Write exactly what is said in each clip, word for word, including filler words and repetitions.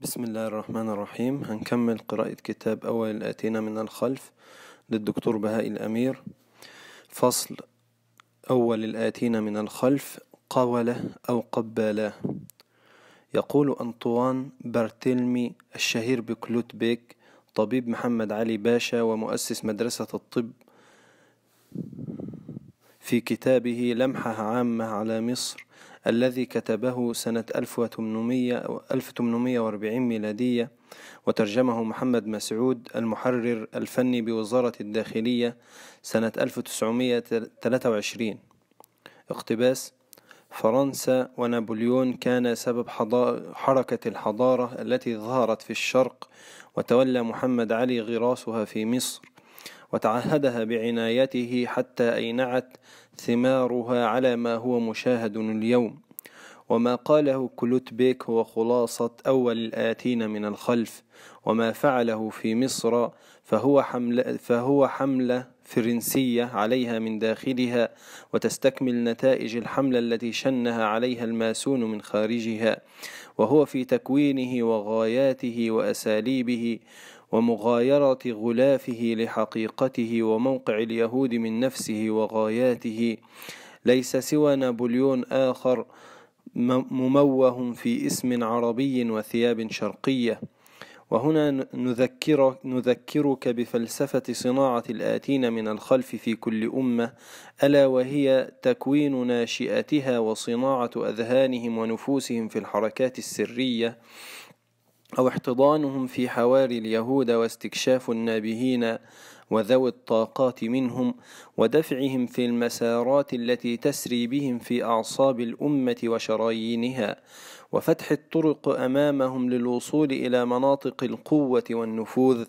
بسم الله الرحمن الرحيم. هنكمل قراءة كتاب أول الآتينا من الخلف للدكتور بهاء الأمير. فصل أول الآتينا من الخلف، قولة أو قبالة. يقول أنطوان برتلمي الشهير بكلوت بيك طبيب محمد علي باشا ومؤسس مدرسة الطب في كتابه لمحة عامة على مصر الذي كتبه سنة ألف وثمانمائة وأربعين ميلادية، وترجمه محمد مسعود المحرر الفني بوزارة الداخلية سنة ألف وتسعمائة وثلاثة وعشرين. اقتباس: فرنسا ونابليون كان سبب حركة الحضارة التي ظهرت في الشرق، وتولى محمد علي غراسها في مصر وتعهدها بعنايته حتى أينعت ثمارها على ما هو مشاهد اليوم. وما قاله كلوت بيك هو خلاصة أول الآتين من الخلف، وما فعله في مصر فهو حملة, فهو حملة فرنسية عليها من داخلها، وتستكمل نتائج الحملة التي شنها عليها الماسون من خارجها، وهو في تكوينه وغاياته وأساليبه ومغايرة غلافه لحقيقته وموقع اليهود من نفسه وغاياته. ليس سوى نابليون آخر مموه في اسم عربي وثياب شرقية. وهنا نذكرك, نذكرك بفلسفة صناعة الآتين من الخلف في كل أمة، ألا وهي تكوين ناشئتها وصناعة أذهانهم ونفوسهم في الحركات السرية، أو احتضانهم في حواري اليهود واستكشاف النابهين وذوي الطاقات منهم، ودفعهم في المسارات التي تسري بهم في أعصاب الأمة وشرايينها، وفتح الطرق أمامهم للوصول إلى مناطق القوة والنفوذ،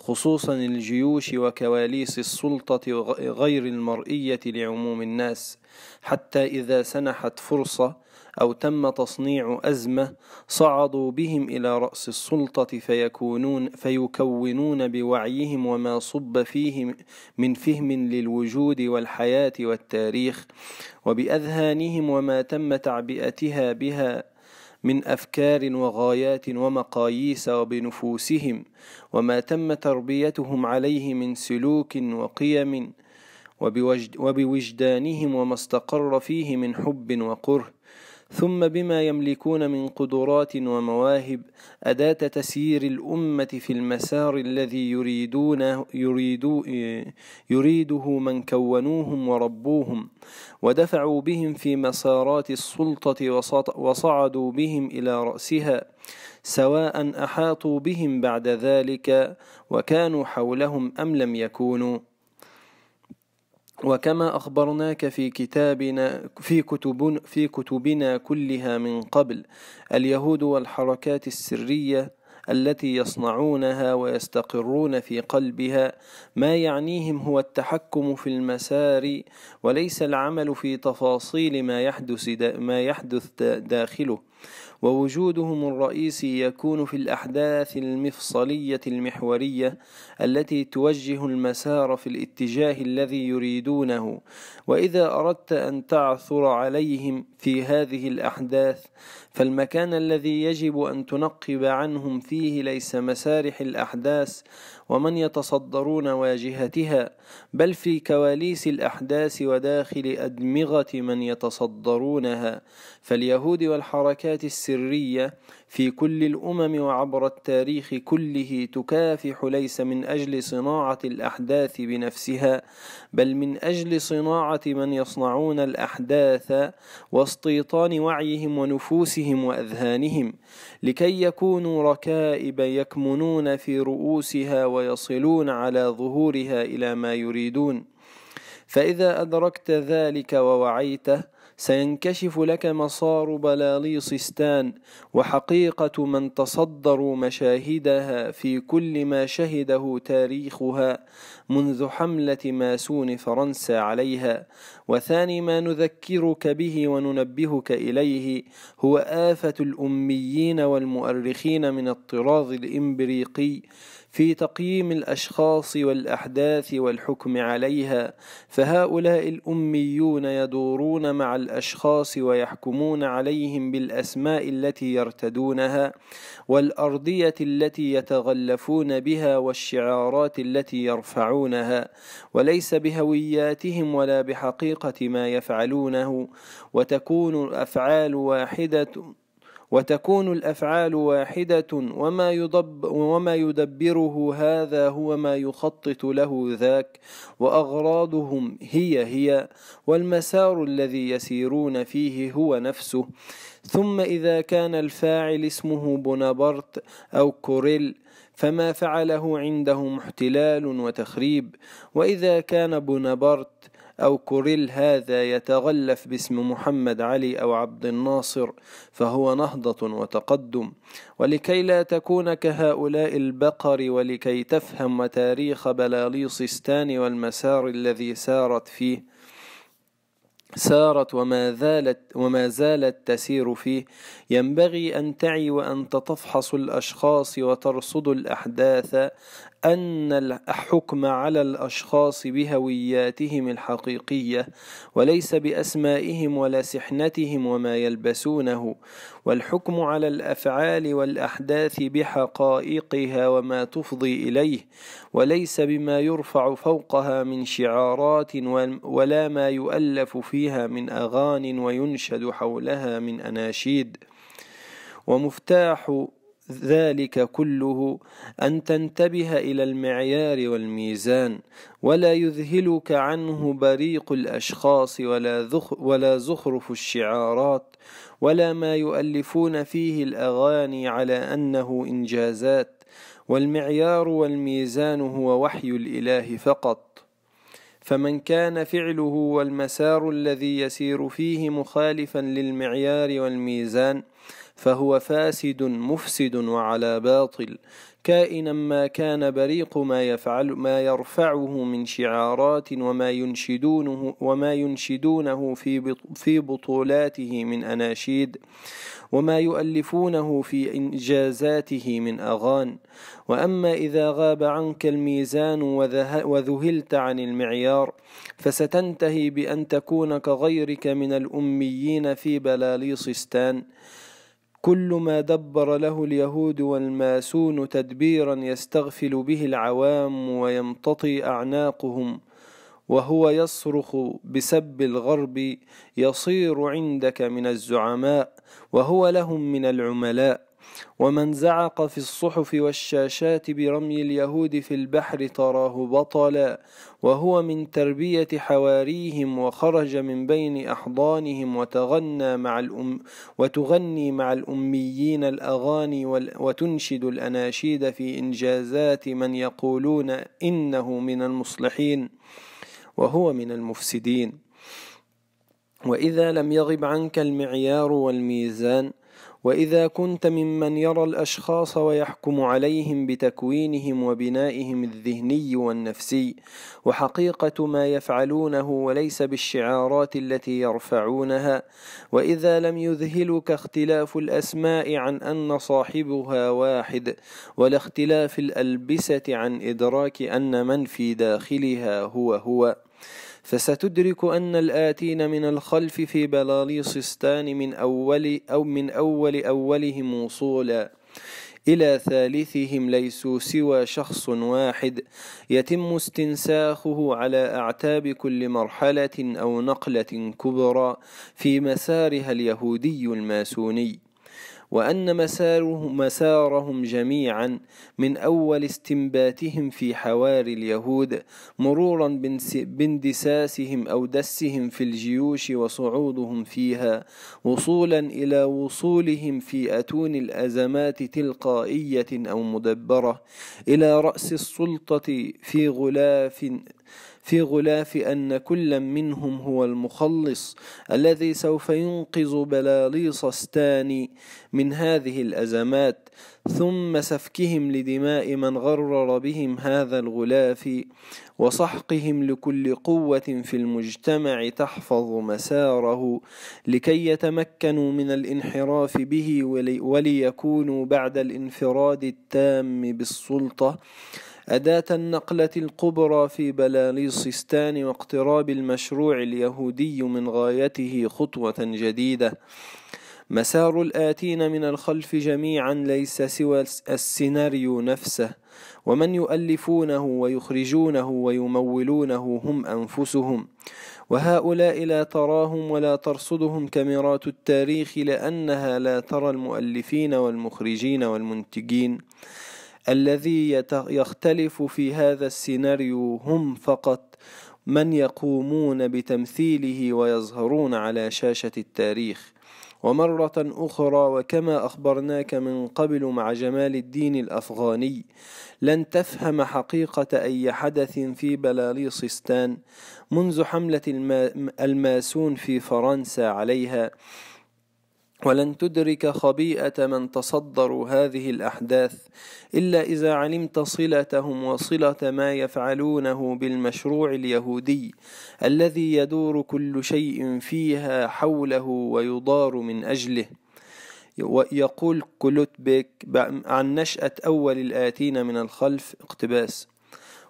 خصوصا الجيوش وكواليس السلطة غير المرئية لعموم الناس، حتى إذا سنحت فرصة أو تم تصنيع أزمة صعدوا بهم إلى رأس السلطة فيكونون فيكونون بوعيهم وما صب فيه من فهم للوجود والحياة والتاريخ، وبأذهانهم وما تم تعبئتها بها من أفكار وغايات ومقاييس، وبنفوسهم وما تم تربيتهم عليه من سلوك وقيم، وبوجدانهم وما استقر فيه من حب وكره، ثم بما يملكون من قدرات ومواهب، أداة تسيير الأمة في المسار الذي يريدونه يريدو يريده من كونوهم وربوهم، ودفعوا بهم في مسارات السلطة وصعدوا بهم إلى رأسها، سواء أحاطوا بهم بعد ذلك وكانوا حولهم أم لم يكونوا. وكما أخبرناك في كتابنا في كتبنا في كتبنا كلها من قبل، اليهود والحركات السرية التي يصنعونها ويستقرون في قلبها ما يعنيهم هو التحكم في المسار، وليس العمل في تفاصيل ما يحدث ما يحدث داخله. ووجودهم الرئيسي يكون في الأحداث المفصلية المحورية التي توجه المسار في الاتجاه الذي يريدونه، وإذا أردت أن تعثر عليهم في هذه الأحداث فالمكان الذي يجب أن تنقب عنهم فيه ليس مسارح الأحداث ومن يتصدرون واجهتها، بل في كواليس الأحداث وداخل أدمغة من يتصدرونها. فاليهود والحركات السرية في كل الأمم وعبر التاريخ كله تكافح ليس من أجل صناعة الأحداث بنفسها، بل من أجل صناعة من يصنعون الأحداث واستيطان وعيهم ونفوسهم وأذهانهم، لكي يكونوا ركائب يكمنون في رؤوسها ويصلون على ظهورها إلى ما يريدون. فإذا أدركت ذلك ووعيته سينكشف لك مسار بلاليصستان وحقيقة من تصدروا مشاهدها في كل ما شهده تاريخها منذ حملة ماسون فرنسا عليها. وثاني ما نذكرك به وننبهك إليه هو آفة الأميين والمؤرخين من الطراز الإمبريقي في تقييم الأشخاص والأحداث والحكم عليها، فهؤلاء الأميون يدورون مع الأشخاص ويحكمون عليهم بالأسماء التي يرتدونها والأرضية التي يتغلفون بها والشعارات التي يرفعونها، وليس بهوياتهم ولا بحقيقة ما يفعلونه، وتكون الأفعال واحدة وتكون الأفعال واحدة وما يدب وما يدبره هذا هو ما يخطط له ذاك، وأغراضهم هي هي، والمسار الذي يسيرون فيه هو نفسه. ثم إذا كان الفاعل اسمه بونابرت أو كوريل فما فعله عندهم احتلال وتخريب، وإذا كان بونابرت أو كوريل هذا يتغلف باسم محمد علي أو عبد الناصر فهو نهضة وتقدم. ولكي لا تكون كهؤلاء البقر ولكي تفهم تاريخ بلاليصستان والمسار الذي سارت فيه سارت وما زالت وما زالت تسير فيه، ينبغي أن تعي وأن تتفحص الأشخاص وترصد الأحداث، أن الحكم على الأشخاص بهوياتهم الحقيقية وليس بأسمائهم ولا سحنتهم وما يلبسونه، والحكم على الأفعال والأحداث بحقائقها وما تفضي إليه وليس بما يرفع فوقها من شعارات ولا ما يؤلف فيها من أغاني وينشد حولها من أناشيد. ومفتاح ذلك كله أن تنتبه إلى المعيار والميزان، ولا يذهلك عنه بريق الأشخاص ولا زخرف الشعارات ولا ما يؤلفون فيه الأغاني على أنه إنجازات، والمعيار والميزان هو وحي الإله فقط. فمن كان فعله والمسار الذي يسير فيه مخالفا للمعيار والميزان فهو فاسد مفسد وعلى باطل، كائنا ما كان بريق ما يفعل ما يرفعه من شعارات وما ينشدونه وما ينشدونه في في بطولاته من أناشيد وما يؤلفونه في إنجازاته من أغان. وأما إذا غاب عنك الميزان وذهلت عن المعيار فستنتهي بأن تكون كغيرك من الأميين في بلاليصستان، كل ما دبر له اليهود والماسون تدبيرا يستغفل به العوام ويمتطي أعناقهم وهو يصرخ بسب الغرب، يصير عندك من الزعماء وهو لهم من العملاء. ومن زعق في الصحف والشاشات برمي اليهود في البحر تراه بطلا، وهو من تربية حواريهم، وخرج من بين أحضانهم وتغنى مع الأم وتغني مع الأميين الأغاني وتنشد الأناشيد في إنجازات من يقولون إنه من المصلحين وهو من المفسدين. وإذا لم يغب عنك المعيار والميزان، وإذا كنت ممن يرى الأشخاص ويحكم عليهم بتكوينهم وبنائهم الذهني والنفسي وحقيقة ما يفعلونه وليس بالشعارات التي يرفعونها، وإذا لم يذهلك اختلاف الأسماء عن أن صاحبها واحد ولا اختلاف الألبسة عن إدراك أن من في داخلها هو هو، فستدرك أن الآتين من الخلف في بلاليصستان من أول أو من أول أولهم وصولا إلى ثالثهم ليسوا سوى شخص واحد يتم استنساخه على أعتاب كل مرحلة أو نقلة كبرى في مسارها اليهودي الماسوني، وأن مسارهم, مسارهم جميعا من أول استنباتهم في حواري اليهود مرورا باندساسهم أو دسهم في الجيوش وصعودهم فيها وصولا إلى وصولهم في أتون الأزمات تلقائية أو مدبرة إلى رأس السلطة في غلاف في غلاف أن كل منهم هو المخلص الذي سوف ينقذ بلاطيسستان من هذه الأزمات، ثم سفكهم لدماء من غرر بهم هذا الغلاف وسحقهم لكل قوة في المجتمع تحفظ مساره لكي يتمكنوا من الانحراف به وليكونوا بعد الانفراد التام بالسلطة أداة النقلة الكبرى في بلاطيسستان واقتراب المشروع اليهودي من غايته خطوة جديدة. مسار الآتين من الخلف جميعا ليس سوى السيناريو نفسه، ومن يؤلفونه ويخرجونه ويمولونه هم أنفسهم، وهؤلاء لا تراهم ولا ترصدهم كاميرات التاريخ لأنها لا ترى المؤلفين والمخرجين والمنتجين. الذي يختلف في هذا السيناريو هم فقط من يقومون بتمثيله ويظهرون على شاشة التاريخ. ومرة أخرى وكما أخبرناك من قبل مع جمال الدين الأفغاني، لن تفهم حقيقة أي حدث في بلاطيسستان منذ حملة الماسون في فرنسا عليها، ولن تدرك خبيئة من تصدروا هذه الأحداث إلا إذا علمت صلتهم وصلة ما يفعلونه بالمشروع اليهودي الذي يدور كل شيء فيها حوله ويضار من أجله. يقول كلوت بيك عن نشأة أول الآتين من الخلف اقتباس: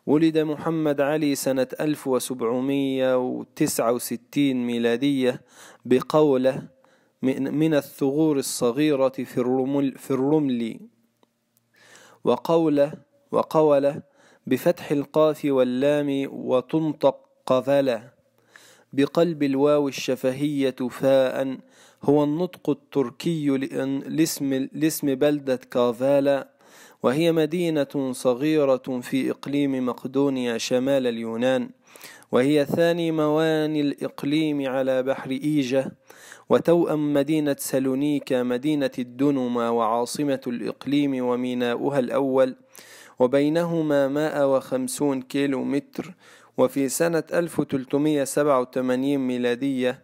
ولد محمد علي سنة ألف وسبعمئة وتسعة وستين ميلادية بقولة من الثغور الصغيرة في الرمل, في الرمل وقولة وقولة بفتح القاف واللام وتنطق قذلة بقلب الواو الشفهية فاء، هو النطق التركي لاسم, لاسم بلدة كافالا، وهي مدينة صغيرة في إقليم مقدونيا شمال اليونان، وهي ثاني مواني الإقليم على بحر إيجة، وتوأم مدينة سالونيكا مدينة الدنما وعاصمة الإقليم وميناؤها الأول، وبينهما مئة وخمسين كيلو متر. وفي سنة ألف وثلاثمئة وسبعة وثمانين ميلادية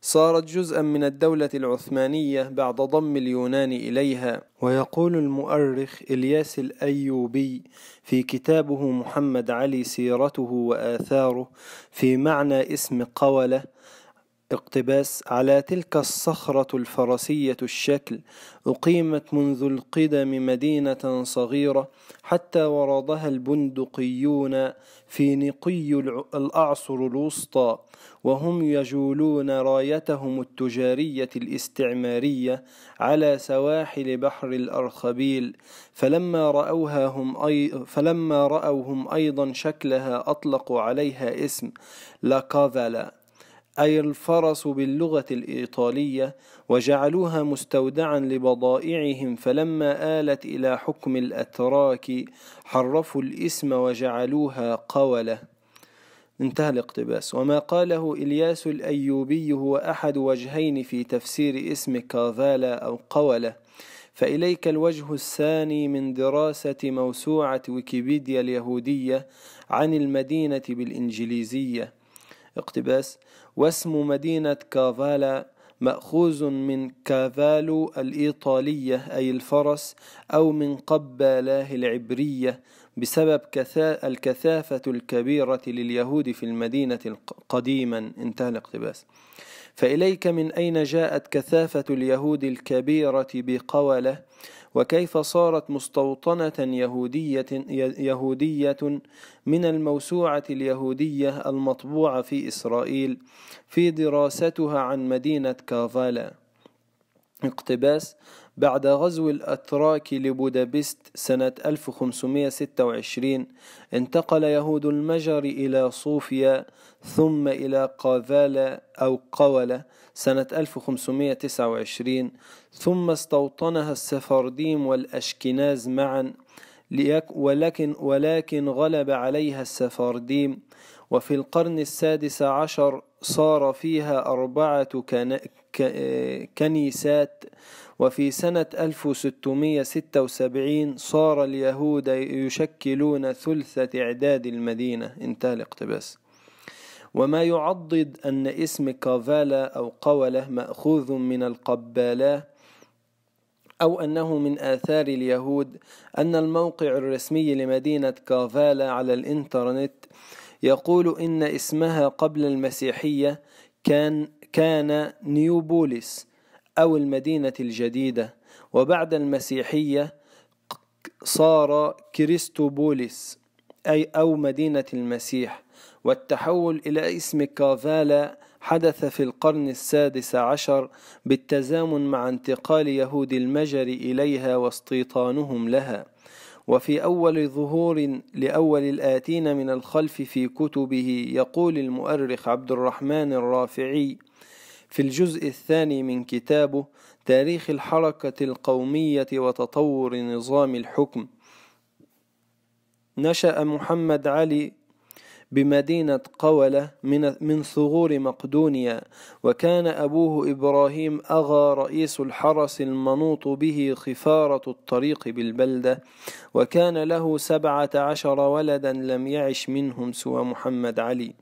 صارت جزءا من الدولة العثمانية بعد ضم اليونان إليها. ويقول المؤرخ إلياس الأيوبي في كتابه محمد علي سيرته وآثاره في معنى اسم قولة اقتباس: على تلك الصخرة الفرسية الشكل أقيمت منذ القدم مدينة صغيرة حتى وردها البندقيون في نقي الأعصر الوسطى وهم يجولون رايتهم التجارية الاستعمارية على سواحل بحر الأرخبيل، فلما رأوها هم أي فلما رأوهم أيضا شكلها أطلقوا عليها اسم لاكافالا، أي الفرس باللغة الإيطالية، وجعلوها مستودعا لبضائعهم، فلما آلت إلى حكم الأتراك حرفوا الاسم وجعلوها قولة. انتهى الاقتباس. وما قاله إلياس الأيوبي هو أحد وجهين في تفسير اسم كافالا أو قولة، فإليك الوجه الثاني من دراسة موسوعة ويكيبيديا اليهودية عن المدينة بالإنجليزية اقتباس: واسم مدينة كافالا مأخوذ من كافالو الإيطالية أي الفرس، أو من قبالاه العبرية بسبب الكثافة الكبيرة لليهود في المدينة قديما. انتهى الاقتباس. فإليك من أين جاءت كثافة اليهود الكبيرة بقولة، وكيف صارت مستوطنة يهودية, يهودية من الموسوعة اليهودية المطبوعة في إسرائيل في دراستها عن مدينة كافالا اقتباس: بعد غزو الأتراك لبودابست سنة ألف وخمسمئة وستة وعشرين انتقل يهود المجر إلى صوفيا ثم إلى قافالا أو قولة سنة ألف وخمسمئة وتسعة وعشرين، ثم استوطنها السفارديم والأشكناز معا، ولكن, ولكن غلب عليها السفارديم. وفي القرن السادس عشر صار فيها أربعة كنيسات وفي سنة ألف وستمائة وستة وسبعين صار اليهود يشكلون ثلث إعداد المدينة. انتهى الاقتباس. وما يعضد أن اسم كافالا أو قولة مأخوذ من القبالة أو أنه من آثار اليهود. أن الموقع الرسمي لمدينة كافالا على الإنترنت يقول إن اسمها قبل المسيحية كان كان نيوبوليس أو المدينة الجديدة، وبعد المسيحية صار كريستوبوليس أي أو مدينة المسيح. والتحول إلى اسم كافالا حدث في القرن السادس عشر بالتزامن مع انتقال يهود المجر إليها واستيطانهم لها. وفي أول ظهور لأول الآتين من الخلف في كتبه يقول المؤرخ عبد الرحمن الرافعي في الجزء الثاني من كتابه تاريخ الحركة القومية وتطور نظام الحكم: نشأ محمد علي بمدينة قولة من ثغور مقدونيا، وكان أبوه إبراهيم أغا رئيس الحرس المنوط به خفارة الطريق بالبلدة، وكان له سبعة عشر ولدا لم يعش منهم سوى محمد علي،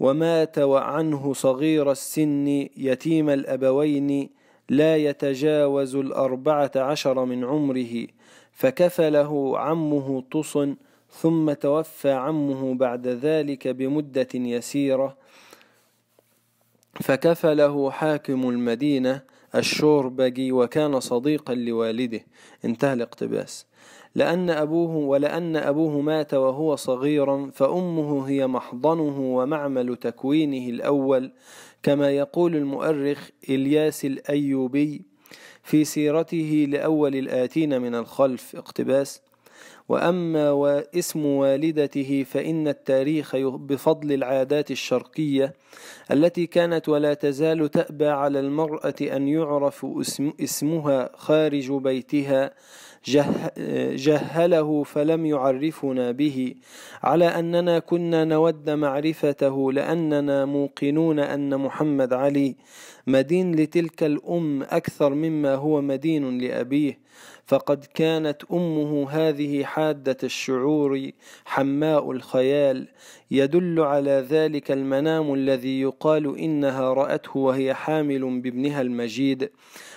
ومات وعنه صغير السن يتيم الأبوين لا يتجاوز الأربعة عشر من عمره، فكفله عمه طصن، ثم توفى عمه بعد ذلك بمدة يسيرة فكفله حاكم المدينة الشوربجي، وكان صديقا لوالده. انتهى الاقتباس. لأن أبوه ولأن أبوه مات وهو صغيرا فأمه هي محضنه ومعمل تكوينه الأول، كما يقول المؤرخ إلياس الأيوبي في سيرته لأول الآتين من الخلف. اقتباس. وأما واسم والدته فإن التاريخ بفضل العادات الشرقية التي كانت ولا تزال تأبى على المرأة أن يعرف اسم اسمها خارج بيتها، جه جهله فلم يعرفنا به، على أننا كنا نود معرفته لأننا موقنون أن محمد علي مدين لتلك الأم أكثر مما هو مدين لأبيه، فقد كانت أمه هذه حادة الشعور حماء الخيال، يدل على ذلك المنام الذي يقال إنها رأته وهي حامل بابنها المجيد.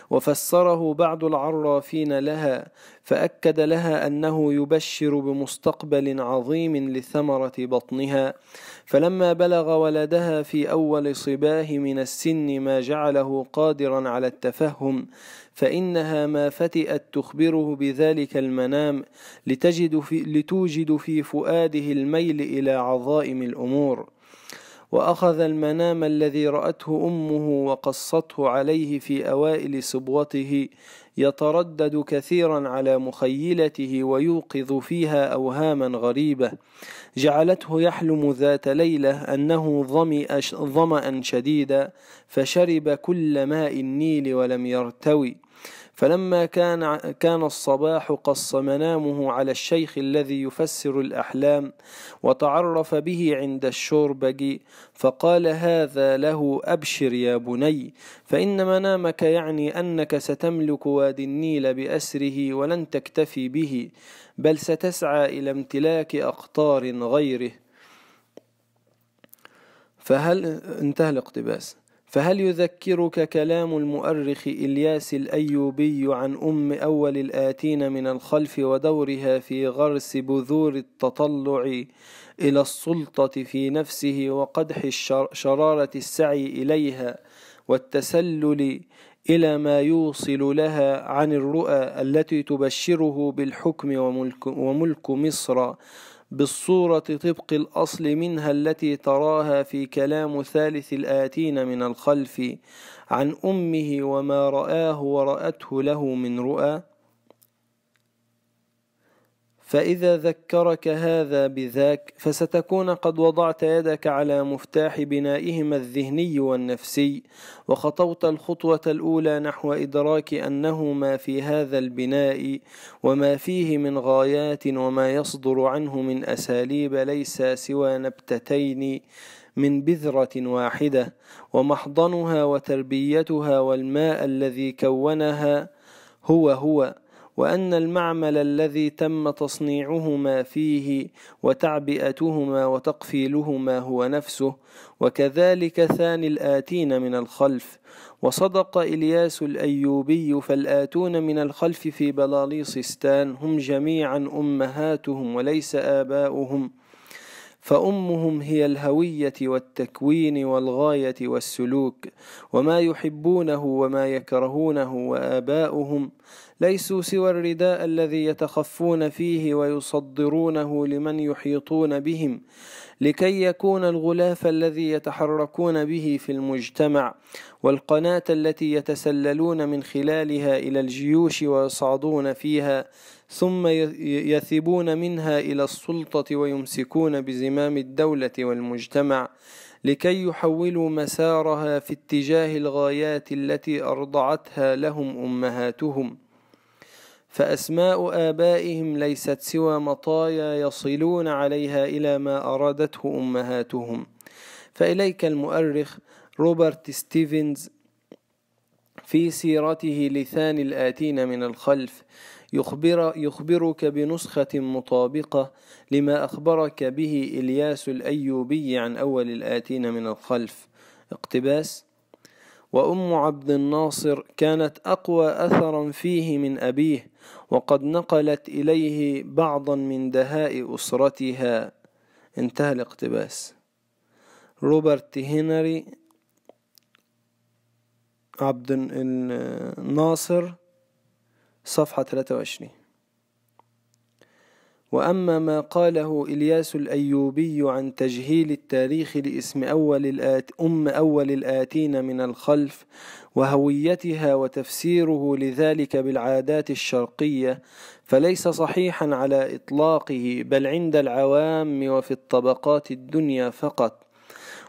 وفسره بعض العرافين لها، فأكد لها أنه يبشر بمستقبل عظيم لثمرة بطنها، فلما بلغ ولدها في أول صباه من السن ما جعله قادرا على التفهم، فإنها ما فتئت تخبره بذلك المنام لتجد في لتوجد في فؤاده الميل إلى عظائم الأمور. وأخذ المنام الذي رأته أمه وقصته عليه في أوائل صبوته يتردد كثيرا على مخيلته ويوقظ فيها أوهاما غريبة جعلته يحلم ذات ليلة أنه ظمأ شديدا فشرب كل ماء النيل ولم يرتوي، فلما كان كان الصباح قص منامه على الشيخ الذي يفسر الأحلام وتعرف به عند الشوربجي، فقال هذا له: أبشر يا بني، فإن منامك يعني أنك ستملك وادي النيل بأسره ولن تكتفي به، بل ستسعى إلى امتلاك أقطار غيره. فهل انتهى الاقتباس. فهل يذكرك كلام المؤرخ إلياس الأيوبي عن أم أول الآتين من الخلف ودورها في غرس بذور التطلع إلى السلطة في نفسه وقدح شرارة السعي إليها والتسلل إلى ما يوصل لها عن الرؤى التي تبشره بالحكم وملك, وملك مصر بالصورة طبق الأصل منها التي تراها في كلام ثالث الآتين من الخلف عن أمه وما رآه ورأته له من رؤى؟ فإذا ذكرك هذا بذاك فستكون قد وضعت يدك على مفتاح بنائهما الذهني والنفسي، وخطوت الخطوة الأولى نحو إدراك أنه ما في هذا البناء وما فيه من غايات وما يصدر عنه من أساليب ليس سوى نبتتين من بذرة واحدة، ومحضنها وتربيتها والماء الذي كونها هو هو، وأن المعمل الذي تم تصنيعهما فيه وتعبئتهما وتقفيلهما هو نفسه، وكذلك ثاني الآتين من الخلف. وصدق إلياس الأيوبي، فالآتون من الخلف في بلااليصستان هم جميعا أمهاتهم وليس آباؤهم، فأمهم هي الهوية والتكوين والغاية والسلوك وما يحبونه وما يكرهونه، وآباؤهم ليسوا سوى الرداء الذي يتخفون فيه ويصدرونه لمن يحيطون بهم، لكي يكون الغلاف الذي يتحركون به في المجتمع، والقناة التي يتسللون من خلالها إلى الجيوش ويصعدون فيها، ثم يثبون منها إلى السلطة ويمسكون بزمام الدولة والمجتمع، لكي يحولوا مسارها في اتجاه الغايات التي أرضعتها لهم أمهاتهم. فأسماء آبائهم ليست سوى مطايا يصلون عليها إلى ما أرادته أمهاتهم. فإليك المؤرخ روبرت ستيفنز في سيرته لثاني الآتين من الخلف يخبر يخبرك بنسخة مطابقة لما أخبرك به إلياس الأيوبي عن أول الآتين من الخلف. اقتباس: وأم عبد الناصر كانت أقوى أثرا فيه من أبيه، وقد نقلت إليه بعضا من دهاء أسرتها. انتهى الاقتباس. روبرت هنري عبد الناصر، صفحة ثلاثة وعشرين. وأما ما قاله إلياس الأيوبي عن تجهيل التاريخ لاسم أول الآت أم أول الآتين من الخلف وهويتها وتفسيره لذلك بالعادات الشرقية، فليس صحيحا على إطلاقه، بل عند العوام وفي الطبقات الدنيا فقط.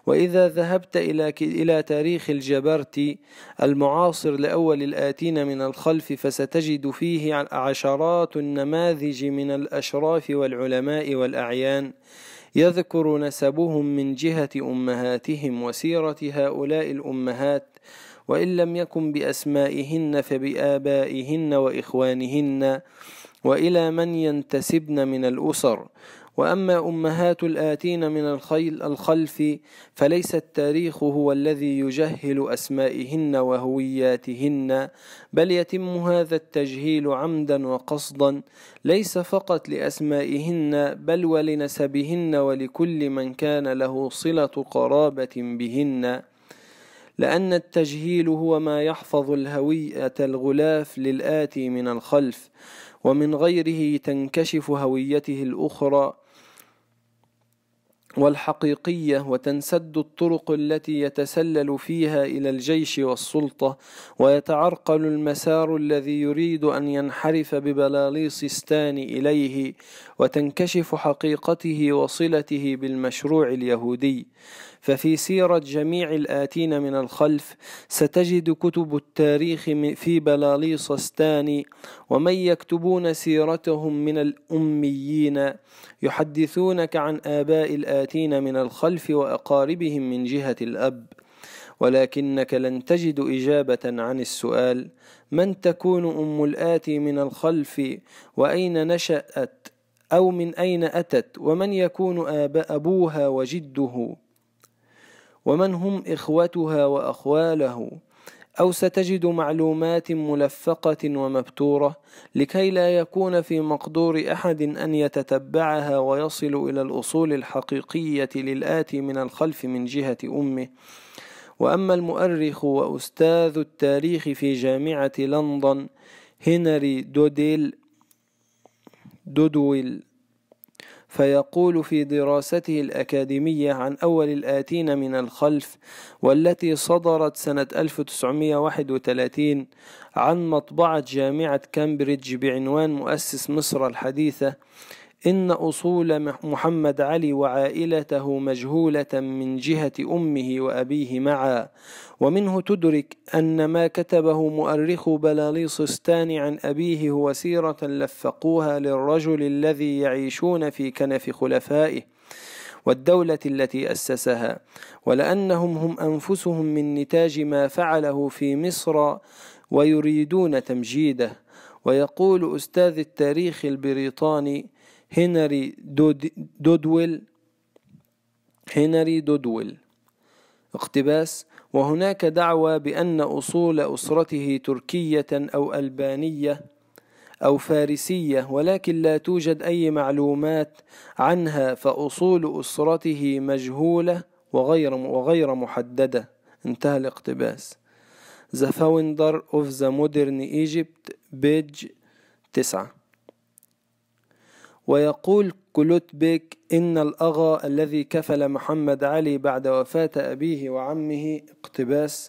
وإذا ذهبت إلى إلى تاريخ الجبرتي المعاصر لأول الآتين من الخلف، فستجد فيه عشرات النماذج من الأشراف والعلماء والأعيان يذكر نسبهم من جهة أمهاتهم وسيرة هؤلاء الأمهات، وإن لم يكن بأسمائهن فبآبائهن وإخوانهن وإلى من ينتسبن من الأسر. وأما أمهات الآتين من الخلف فليس التاريخ هو الذي يجهل أسمائهن وهوياتهن، بل يتم هذا التجهيل عمدا وقصدا، ليس فقط لأسمائهن بل ولنسبهن ولكل من كان له صلة قرابة بهن، لأن التجهيل هو ما يحفظ الهوية الغلاف للآتي من الخلف، ومن غيره تنكشف هويته الأخرى والحقيقية، وتنسد الطرق التي يتسلل فيها إلى الجيش والسلطة، ويتعرقل المسار الذي يريد أن ينحرف ببلااليصستان إليه، وتنكشف حقيقته وصلته بالمشروع اليهودي. ففي سيرة جميع الآتين من الخلف ستجد كتب التاريخ في بلااليصستان، ومن يكتبون سيرتهم من الأميين يحدثونك عن آباء الآتين من الخلف وأقاربهم من جهة الأب، ولكنك لن تجد إجابة عن السؤال: من تكون أم الآتي من الخلف، وأين نشأت أو من أين أتت، ومن يكون أبوها وجده، ومن هم إخوتها وأخواله. أو ستجد معلومات ملفقة ومبتورة لكي لا يكون في مقدور أحد أن يتتبعها ويصل إلى الأصول الحقيقية للآتي من الخلف من جهة أمه. وأما المؤرخ وأستاذ التاريخ في جامعة لندن هنري دوديل دودويل فيقول في دراسته الأكاديمية عن أول الآتين من الخلف، والتي صدرت سنة ألف وتسعمئة وواحد وثلاثين عن مطبعة جامعة كامبريدج بعنوان مؤسس مصر الحديثة: إن أصول محمد علي وعائلته مجهولة من جهة أمه وأبيه معا. ومنه تدرك أن ما كتبه مؤرخ بلااليصستان عن أبيه هو سيرة لفقوها للرجل الذي يعيشون في كنف خلفائه، والدولة التي أسسها، ولأنهم هم أنفسهم من نتاج ما فعله في مصر ويريدون تمجيده. ويقول أستاذ التاريخ البريطاني هنري دودويل هنري دودويل اقتباس: وهناك دعوى بأن أصول أسرته تركية أو ألبانية أو فارسية، ولكن لا توجد أي معلومات عنها، فأصول أسرته مجهولة وغير وغير محددة. انتهى الاقتباس. The Founder of the Modern Egypt page تسعة. ويقول كلوت بيك: إن الأغا الذي كفل محمد علي بعد وفاة أبيه وعمه اقتباس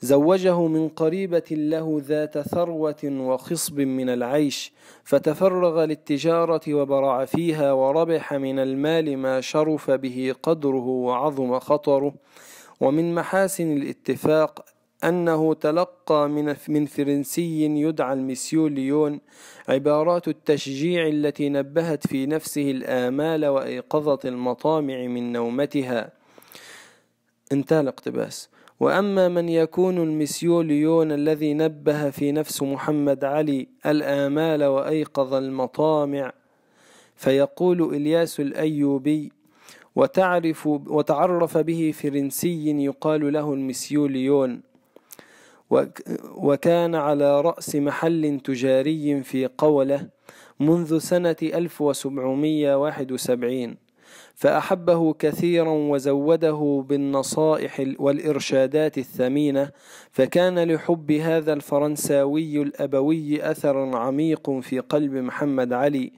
زوجه من قريبة له ذات ثروة وخصب من العيش، فتفرغ للتجارة وبرع فيها، وربح من المال ما شرف به قدره وعظم خطره. ومن محاسن الاتفاق أنه تلقى من فرنسي يدعى المسيوليون عبارات التشجيع التي نبهت في نفسه الآمال وأيقظت المطامع من نومتها. انتهى الاقتباس. وأما من يكون المسيوليون الذي نبه في نفس محمد علي الآمال وأيقظ المطامع، فيقول إلياس الأيوبي: وتعرف وتعرف به فرنسي يقال له المسيوليون، وكان على رأس محل تجاري في قولة منذ سنة ألف وسبعمئة وواحد وسبعين، فأحبه كثيرا وزوده بالنصائح والإرشادات الثمينة، فكان لحب هذا الفرنساوي الأبوي أثر عميق في قلب محمد علي،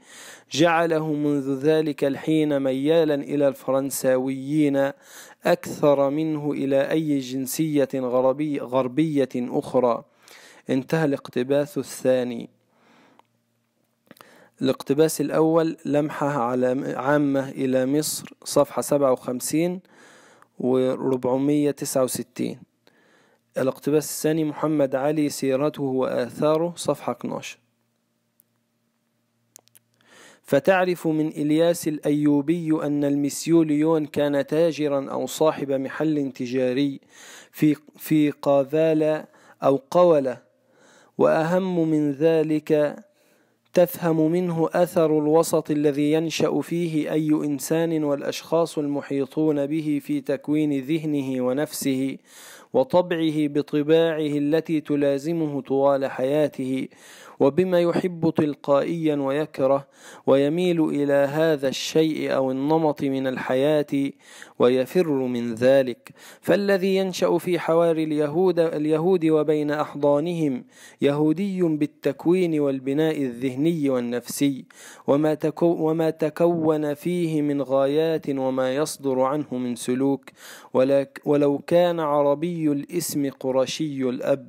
جعله منذ ذلك الحين ميالا إلى الفرنساويين أكثر منه إلى أي جنسية غربي غربية أخرى. انتهى الاقتباس الثاني. الاقتباس الأول لمحة على عامة إلى مصر، صفحة سبعة وخمسين وأربعمئة وتسعة وستين. الاقتباس الثاني: محمد علي سيرته وآثاره، صفحة اثناشر. فتعرف من إلياس الأيوبي أن المسيوليون كان تاجرا أو صاحب محل تجاري في في قاذالة أو قولة، وأهم من ذلك تفهم منه أثر الوسط الذي ينشأ فيه أي إنسان والأشخاص المحيطون به في تكوين ذهنه ونفسه وطبعه بطباعه التي تلازمه طوال حياته، وبما يحب تلقائيا ويكره، ويميل إلى هذا الشيء أو النمط من الحياة ويفر من ذلك. فالذي ينشأ في حواري اليهود, اليهود وبين أحضانهم يهودي بالتكوين والبناء الذهني والنفسي، وما, تكو وما تكون فيه من غايات وما يصدر عنه من سلوك، ولو كان عربي الاسم قرشي الأب.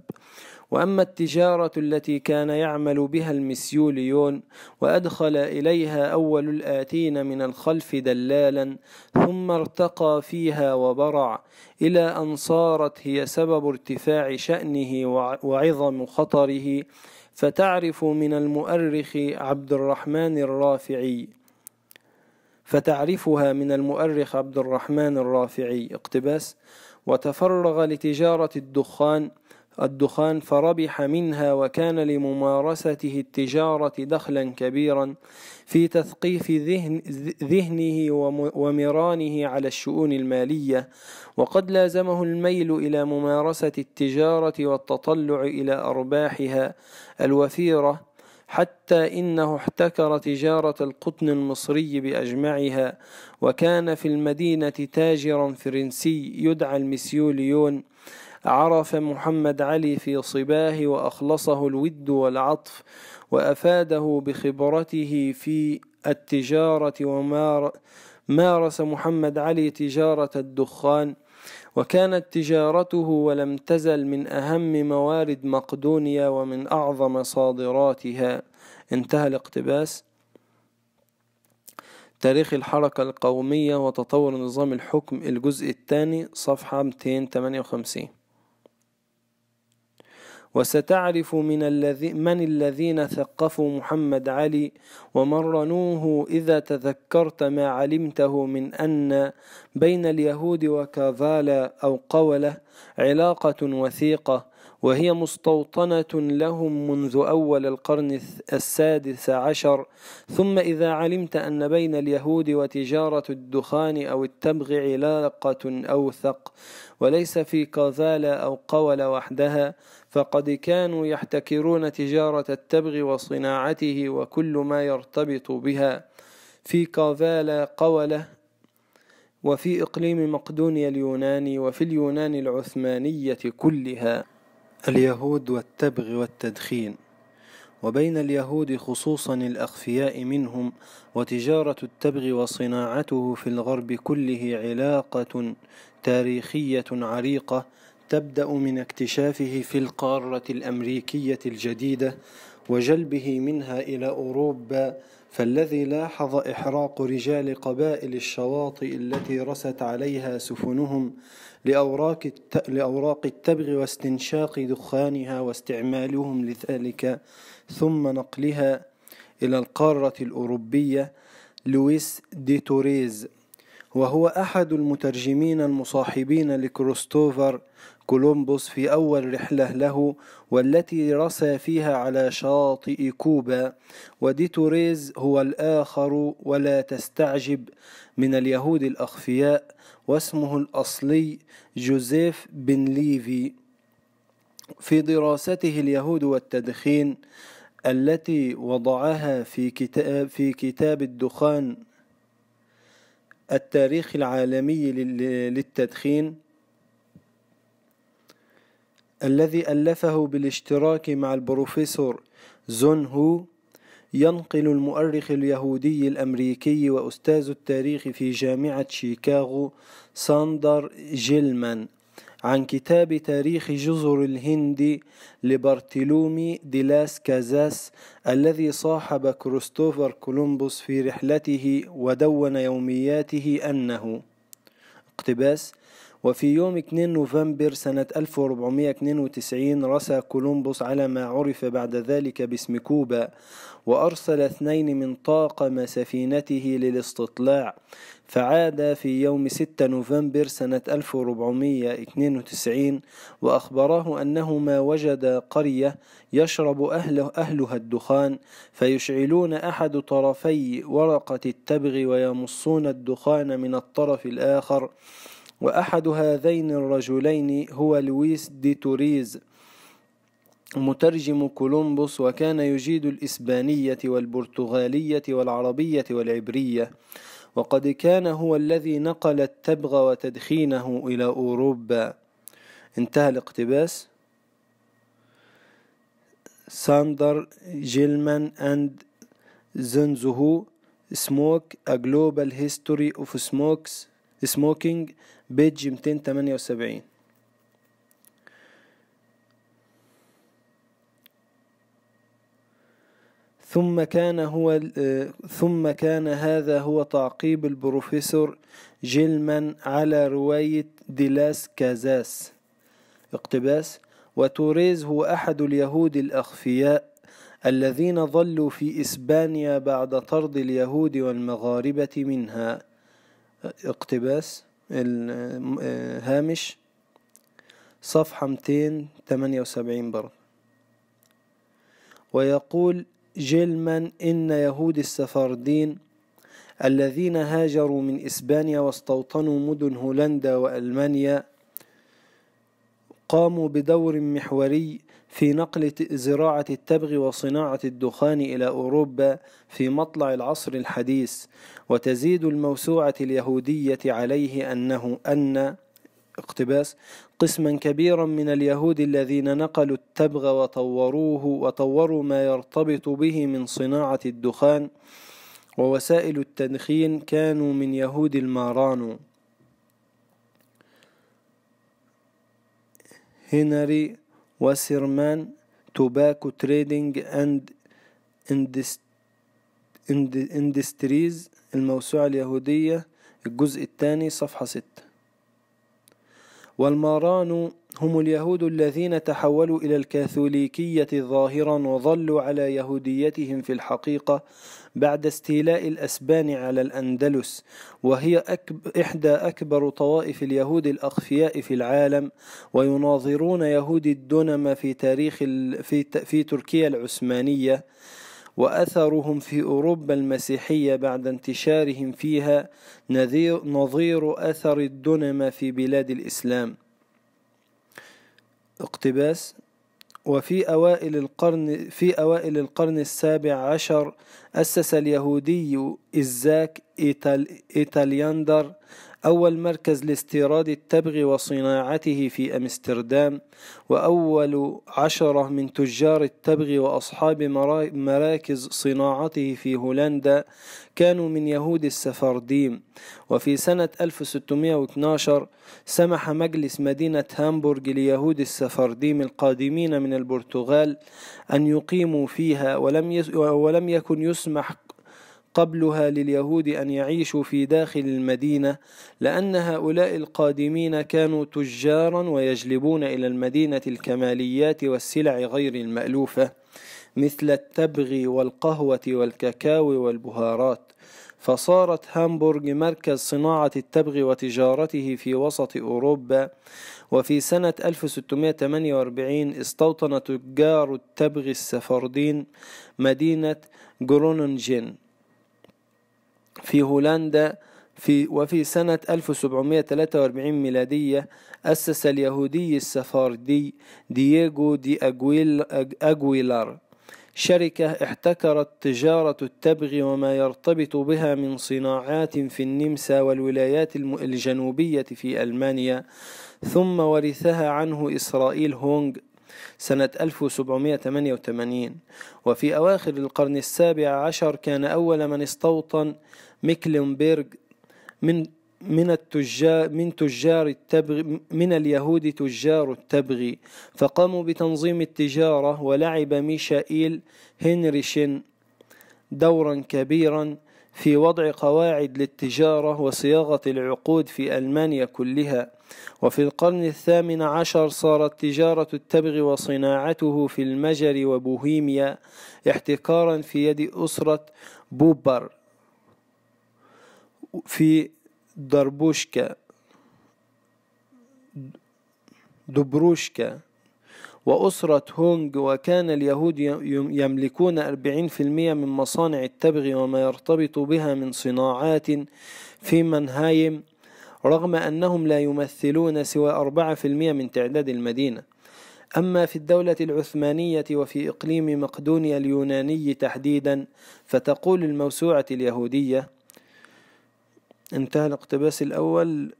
وأما التجارة التي كان يعمل بها المسيوليون وأدخل إليها أول الآتين من الخلف دلالا، ثم ارتقى فيها وبرع، إلى أن صارت هي سبب ارتفاع شأنه وعظم خطره، فتعرف من المؤرخ عبد الرحمن الرافعي فتعرفها من المؤرخ عبد الرحمن الرافعي اقتباس: وتفرغ لتجارة الدخان الدخان فربح منها، وكان لممارسته التجارة دخلا كبيرا في تثقيف ذهن ذهنه ومرانه على الشؤون المالية، وقد لازمه الميل إلى ممارسة التجارة والتطلع إلى أرباحها الوفيرة، حتى إنه احتكر تجارة القطن المصري بأجمعها، وكان في المدينة تاجرا فرنسي يدعى المسيوليون عرف محمد علي في صباه، وأخلصه الود والعطف، وأفاده بخبرته في التجارة، ومارس محمد علي تجارة الدخان، وكانت تجارته ولم تزل من أهم موارد مقدونيا ومن أعظم صادراتها. انتهى الاقتباس. تاريخ الحركة القومية وتطور نظام الحكم، الجزء الثاني، صفحة مئتين وثمانية وخمسين. وستعرف من الذي من الذين ثقفوا محمد علي ومرنوه إذا تذكرت ما علمته من أن بين اليهود وكافالا أو قولة علاقة وثيقة، وهي مستوطنة لهم منذ أول القرن السادس عشر. ثم إذا علمت أن بين اليهود وتجارة الدخان أو التبغ علاقة أوثق وليس في كافالا أو قولة وحدها، فقد كانوا يحتكرون تجارة التبغ وصناعته وكل ما يرتبط بها في كافالا قولة وفي إقليم مقدونيا اليوناني وفي اليونان العثمانية كلها. اليهود والتبغ والتدخين، وبين اليهود خصوصا الأخفياء منهم وتجارة التبغ وصناعته في الغرب كله علاقة تاريخية عريقة تبدأ من اكتشافه في القارة الأمريكية الجديدة وجلبه منها إلى أوروبا، فالذي لاحظ إحراق رجال قبائل الشواطئ التي رست عليها سفنهم لأوراق التبغ واستنشاق دخانها واستعمالهم لذلك ثم نقلها إلى القارة الأوروبية لويس دي توريز، وهو أحد المترجمين المصاحبين لكرستوفر كولومبوس في أول رحلة له والتي رسى فيها على شاطئ كوبا، ودي توريز هو الآخر ولا تستعجب من اليهود الأخفياء، واسمه الأصلي جوزيف بن ليفي. في دراسته اليهود والتدخين التي وضعها في كتاب, في كتاب الدخان التاريخ العالمي للتدخين الذي ألفه بالاشتراك مع البروفيسور زون هو، ينقل المؤرخ اليهودي الأمريكي وأستاذ التاريخ في جامعة شيكاغو ساندر جيلمان عن كتاب تاريخ جزر الهند لبرتلومي دي لاس كازاس الذي صاحب كريستوفر كولومبوس في رحلته ودون يومياته أنه اقتباس: وفي يوم اثنين نوفمبر سنة ألف وأربعمائة واثنين وتسعين رسى كولومبوس على ما عرف بعد ذلك باسم كوبا، وأرسل اثنين من طاقم سفينته للاستطلاع، فعاد في يوم ستة نوفمبر سنة ألف وأربعمائة واثنين وتسعين وأخبره أنه ما وجد قرية يشرب أهله أهلها الدخان، فيشعلون أحد طرفي ورقة التبغ ويمصون الدخان من الطرف الآخر، وأحد هذين الرجلين هو لويس دي توريز مترجم كولومبوس، وكان يجيد الإسبانية والبرتغالية والعربية والعبرية، وقد كان هو الذي نقل التبغ وتدخينه إلى أوروبا. انتهى الاقتباس. ساندر جيلمان أند زنزهو سموك A Global History of Smokes سموكينج بيج مئتين وثمانية وسبعين. ثم كان هو ثم كان هذا هو تعقيب البروفيسور جيلمان على رواية دي لاس كازاس. اقتباس: وتوريز هو أحد اليهود الأخفياء الذين ظلوا في إسبانيا بعد طرد اليهود والمغاربة منها. اقتباس الهامش صفحة مئتين وثمانية وسبعين برضه. ويقول جيلمان: إن يهود السفاردين الذين هاجروا من إسبانيا واستوطنوا مدن هولندا وألمانيا قاموا بدور محوري في نقل زراعة التبغ وصناعة الدخان إلى أوروبا في مطلع العصر الحديث، وتزيد الموسوعة اليهودية عليه أنه أن اقتباس قسما كبيرا من اليهود الذين نقلوا التبغ وطوروه وطوروا ما يرتبط به من صناعة الدخان ووسائل التدخين كانوا من يهود المارانو. هنري وسيرمان توباكو تريدينج أند اندستريز الموسوعة اليهودية الجزء الثاني صفحة ستة. والمارانو هم اليهود الذين تحولوا إلى الكاثوليكية ظاهرا وظلوا على يهوديتهم في الحقيقة بعد استيلاء الأسبان على الأندلس، وهي أكب إحدى أكبر طوائف اليهود الأخفياء في العالم، ويناظرون يهود الدنم في تاريخ في, في تركيا العثمانية وأثرهم في أوروبا المسيحية بعد انتشارهم فيها نظير, نظير أثر الدنم في بلاد الإسلام. اقتباس: وفي أوائل القرن في أوائل القرن السابع عشر أسس اليهودي إزاك إيتالياندر أول مركز لاستيراد التبغ وصناعته في أمستردام، وأول عشرة من تجار التبغ وأصحاب مراكز صناعته في هولندا كانوا من يهود السفارديم. وفي سنة ألف وستمائة واثني عشر سمح مجلس مدينة هامبورغ ليهود السفارديم القادمين من البرتغال أن يقيموا فيها، ولم ولم يكن يسمح قبلها لليهود أن يعيشوا في داخل المدينة، لأن هؤلاء القادمين كانوا تجارا ويجلبون إلى المدينة الكماليات والسلع غير المألوفة مثل التبغ والقهوة والكاكاو والبهارات، فصارت هامبورغ مركز صناعة التبغ وتجارته في وسط أوروبا. وفي سنة ألف وستمائة وثمانية وأربعين استوطن تجار التبغ السفاردين مدينة جروننجين في هولندا، في وفي سنة ألف وسبعمائة وثلاثة وأربعين ميلادية أسس اليهودي السفاردي دييغو دي أجويلر شركة احتكرت تجارة التبغ وما يرتبط بها من صناعات في النمسا والولايات الجنوبية في ألمانيا، ثم ورثها عنه إسرائيل هونغ سنة ألف وسبعمائة وثمانية وثمانين. وفي أواخر القرن السابع عشر كان أول من استوطن ميكلنبرغ من من التجار من تجار التبغ من اليهود تجار التبغ، فقاموا بتنظيم التجارة، ولعب ميشايل هنريش دورا كبيرا في وضع قواعد للتجارة وصياغة العقود في ألمانيا كلها. وفي القرن الثامن عشر صارت تجارة التبغ وصناعته في المجر وبوهيميا احتكارا في يد أسرة بوبر في دربوشكا دبروشكا وأسرة هونغ، وكان اليهود يملكون أربعين بالمئة من مصانع التبغ وما يرتبط بها من صناعات في منهايم، رغم أنهم لا يمثلون سوى أربعة بالمئة من تعداد المدينة. أما في الدولة العثمانية وفي إقليم مقدونيا اليوناني تحديدا فتقول الموسوعة اليهودية. انتهى الاقتباس الأول،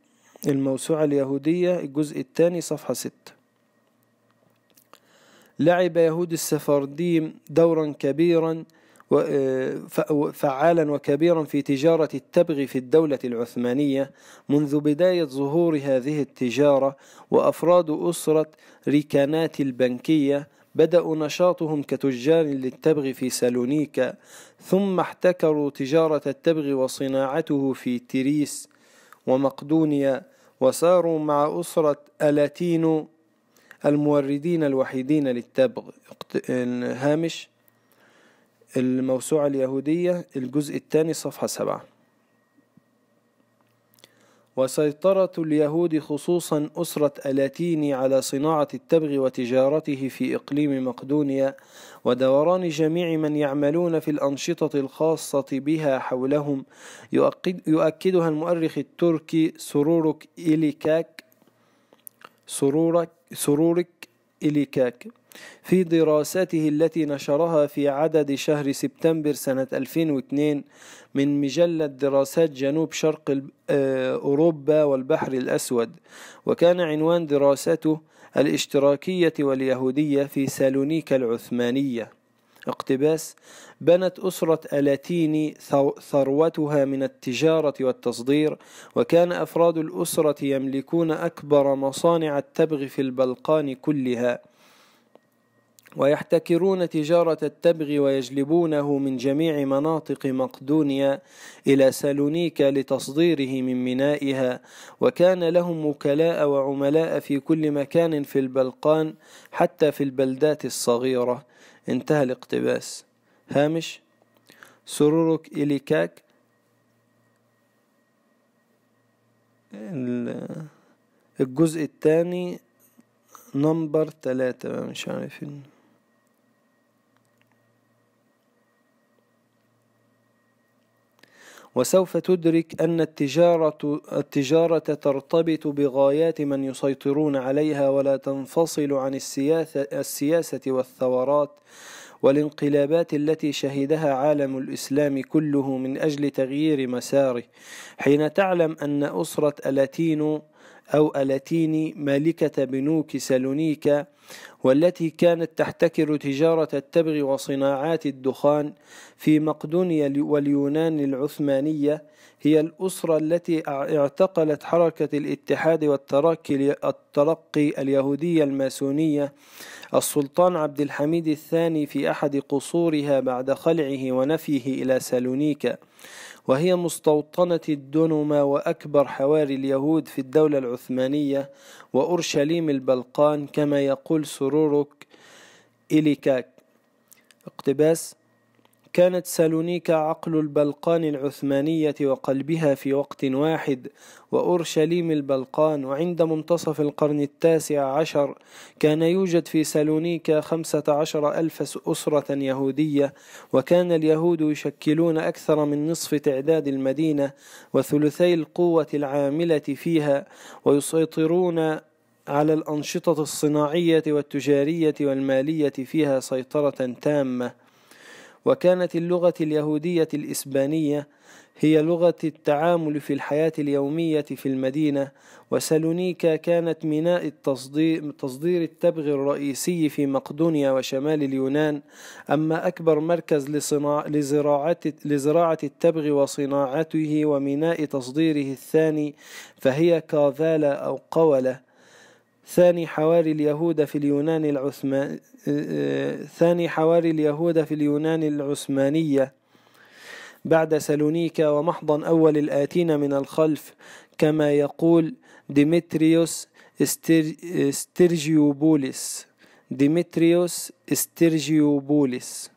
الموسوعة اليهودية الجزء الثاني صفحة ستة. لعب يهود السفارديم دورا كبيرا فعالا وكبيرا في تجارة التبغ في الدولة العثمانية منذ بداية ظهور هذه التجارة، وأفراد أسرة ريكانات البنكية بدأوا نشاطهم كتجار للتبغ في سالونيكا، ثم احتكروا تجارة التبغ وصناعته في تريس ومقدونيا، وساروا مع أسرة ألاتينو الموردين الوحيدين للتبغ. هامش: الموسوعة اليهودية الجزء الثاني صفحة سبعة. وسيطرة اليهود خصوصا أسرة ألاتيني على صناعة التبغ وتجارته في إقليم مقدونيا، ودوران جميع من يعملون في الأنشطة الخاصة بها حولهم يؤكدها المؤرخ التركي سرورك إليكاك سرورك سرورك إليكاك في دراسته التي نشرها في عدد شهر سبتمبر سنة ألفين واثنين من مجلة دراسات جنوب شرق أوروبا والبحر الأسود. وكان عنوان دراسته الاشتراكية واليهودية في سالونيكا العثمانية. اقتباس: بنت أسرة ألاتيني ثروتها من التجارة والتصدير، وكان أفراد الأسرة يملكون أكبر مصانع التبغ في البلقان كلها، ويحتكرون تجارة التبغ ويجلبونه من جميع مناطق مقدونيا إلى سالونيكا لتصديره من مينائها. وكان لهم وكلاء وعملاء في كل مكان في البلقان حتى في البلدات الصغيرة. انتهى الاقتباس. هامش: سرورك إليكاك. الجزء الثاني نمبر ثلاثة، مش عارفين. وسوف تدرك أن التجارة, التجارة ترتبط بغايات من يسيطرون عليها، ولا تنفصل عن السياسة, السياسة والثورات والانقلابات التي شهدها عالم الإسلام كله من أجل تغيير مساره. حين تعلم أن أسرة ألاتينو أو ألاتيني مالكة بنوك سالونيكا والتي كانت تحتكر تجارة التبغ وصناعات الدخان في مقدونيا واليونان العثمانية، هي الأسرة التي اعتقلت حركة الاتحاد والترقي اليهودية الماسونية السلطان عبد الحميد الثاني في أحد قصورها بعد خلعه ونفيه إلى سالونيكا، وهي مستوطنة الدنما وأكبر حواري اليهود في الدولة العثمانية وأورشليم البلقان، كما يقول سرورك إليكاك. اقتباس: كانت سالونيكا عقل البلقان العثمانية وقلبها في وقت واحد، وأورشليم البلقان. وعند منتصف القرن التاسع عشر كان يوجد في سالونيكا خمسة عشر ألف أسرة يهودية، وكان اليهود يشكلون أكثر من نصف تعداد المدينة وثلثي القوة العاملة فيها، ويسيطرون على الأنشطة الصناعية والتجارية والمالية فيها سيطرة تامة. وكانت اللغة اليهودية الإسبانية هي لغة التعامل في الحياة اليومية في المدينة، وسالونيكا كانت ميناء التصدير تصدير التبغ الرئيسي في مقدونيا وشمال اليونان، أما أكبر مركز لزراعة, لزراعة التبغ وصناعته وميناء تصديره الثاني فهي كافالا أو قولة، ثاني حواري اليهود في اليونان العثمان ثاني حواري اليهود في اليونان العثمانية بعد سالونيكا، ومحضن أول الآتين من الخلف، كما يقول ديمتريوس استيرجيوبوليس ديمتريوس استيرجيوبوليس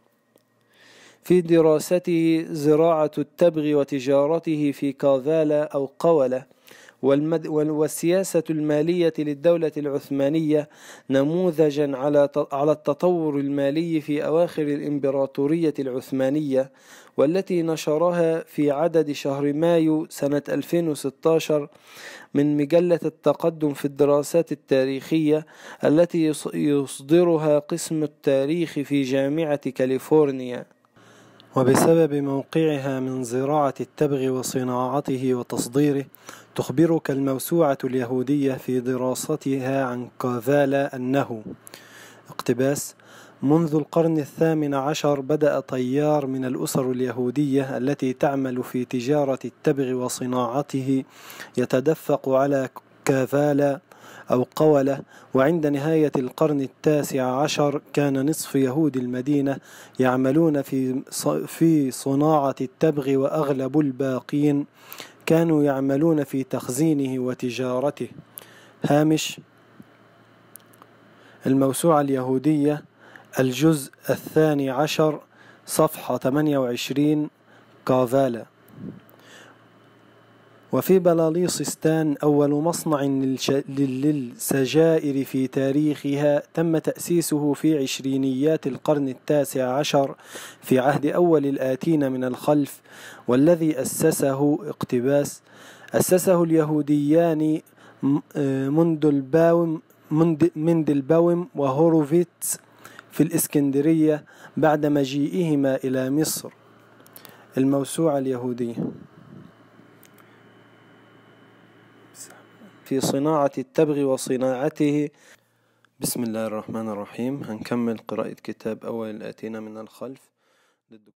في دراسته زراعة التبغ وتجارته في كافالا أو قولة. والمد... والسياسة المالية للدولة العثمانية نموذجا على ت... على التطور المالي في أواخر الإمبراطورية العثمانية، والتي نشرها في عدد شهر مايو سنة ألفين وستة عشر من مجلة التقدم في الدراسات التاريخية التي يصدرها قسم التاريخ في جامعة كاليفورنيا. وبسبب موقعها من زراعة التبغ وصناعته وتصديره، تخبرك الموسوعة اليهودية في دراستها عن كافالا أنه: اقتباس: منذ القرن الثامن عشر بدأ طيار من الأسر اليهودية التي تعمل في تجارة التبغ وصناعته يتدفق على كافالا أو قولة، وعند نهاية القرن التاسع عشر كان نصف يهود المدينة يعملون في في صناعة التبغ، وأغلب الباقين كانوا يعملون في تخزينه وتجارته. هامش: الموسوعة اليهودية، الجزء الثاني عشر، صفحة ثمانية وعشرين، كافالا. وفي بلاليصستان أول مصنع للسجائر في تاريخها تم تأسيسه في عشرينيات القرن التاسع عشر في عهد أول الآتين من الخلف، والذي أسسه اقتباس أسسه اليهوديان مندلباوم مندلباوم وهوروفيتس في الإسكندرية بعد مجيئهما إلى مصر. الموسوعة اليهودية في صناعة التبغ وصناعته. بسم الله الرحمن الرحيم. هنكمل قراءة كتاب أول الآتين من الخلف.